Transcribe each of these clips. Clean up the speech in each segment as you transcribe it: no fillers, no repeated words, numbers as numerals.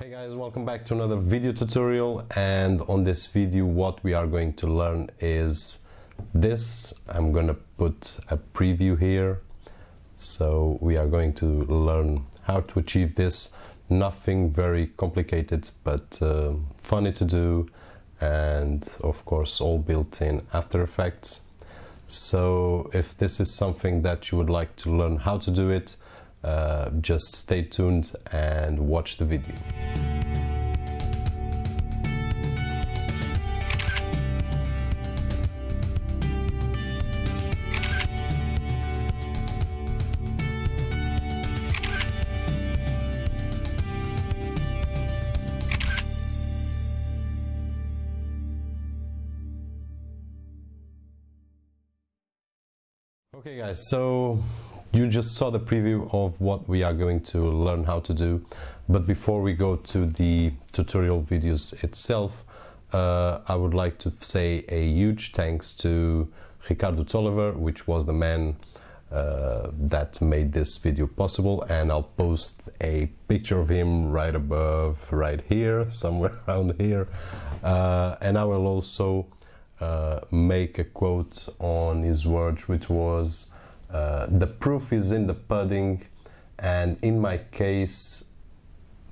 Hey guys, welcome back to another video tutorial, and on this video what we are going to learn is this. I'm gonna put a preview here. So we are going to learn how to achieve this. Nothing very complicated, but funny to do, and of course all built in After Effects. So if this is something that you would like to learn how to do it, just stay tuned and watch the video. Okay guys, so you just saw the preview of what we are going to learn how to do, but before we go to the tutorial videos itself, I would like to say a huge thanks to Ricardo Tolliver, which was the man that made this video possible, and I'll post a picture of him right above, right here, somewhere around here, and I will also make a quote on his words, which was, the proof is in the pudding, and in my case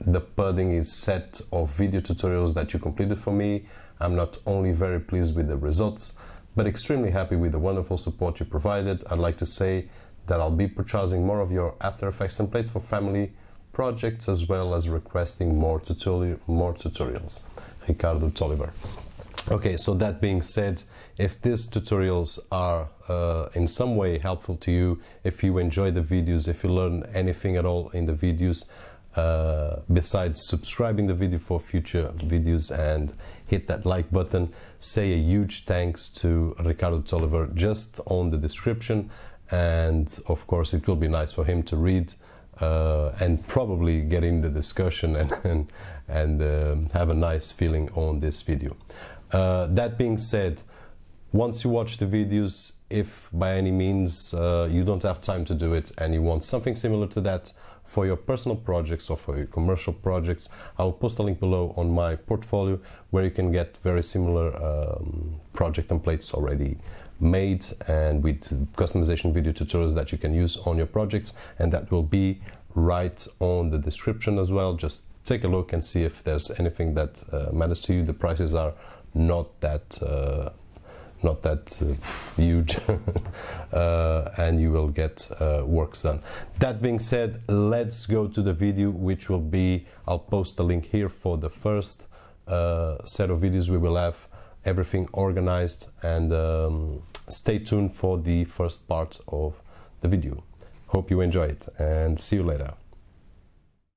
the pudding is set of video tutorials that you completed for me. I'm not only very pleased with the results, but extremely happy with the wonderful support you provided. I'd like to say that I'll be purchasing more of your After Effects templates for family projects, as well as requesting more tutorials. Ricardo Tolliver. Okay, so that being said, if these tutorials are in some way helpful to you, if you enjoy the videos, if you learn anything at all in the videos, besides subscribing the video for future videos and hit that like button, say a huge thanks to Ricardo Tolliver just on the description, and of course it will be nice for him to read and probably get in the discussion and have a nice feeling on this video. That being said, once you watch the videos, if by any means you don't have time to do it and you want something similar to that for your personal projects or for your commercial projects, I'll post a link below on my portfolio where you can get very similar project templates already made and with customization video tutorials that you can use on your projects, and that will be right on the description as well. Just take a look and see if there's anything that matters to you. The prices are not that huge, and you will get works done. That being said, let's go to the video, which will be, I'll post the link here for the first set of videos. We will have everything organized, and stay tuned for the first part of the video. Hope you enjoy it, and see you later.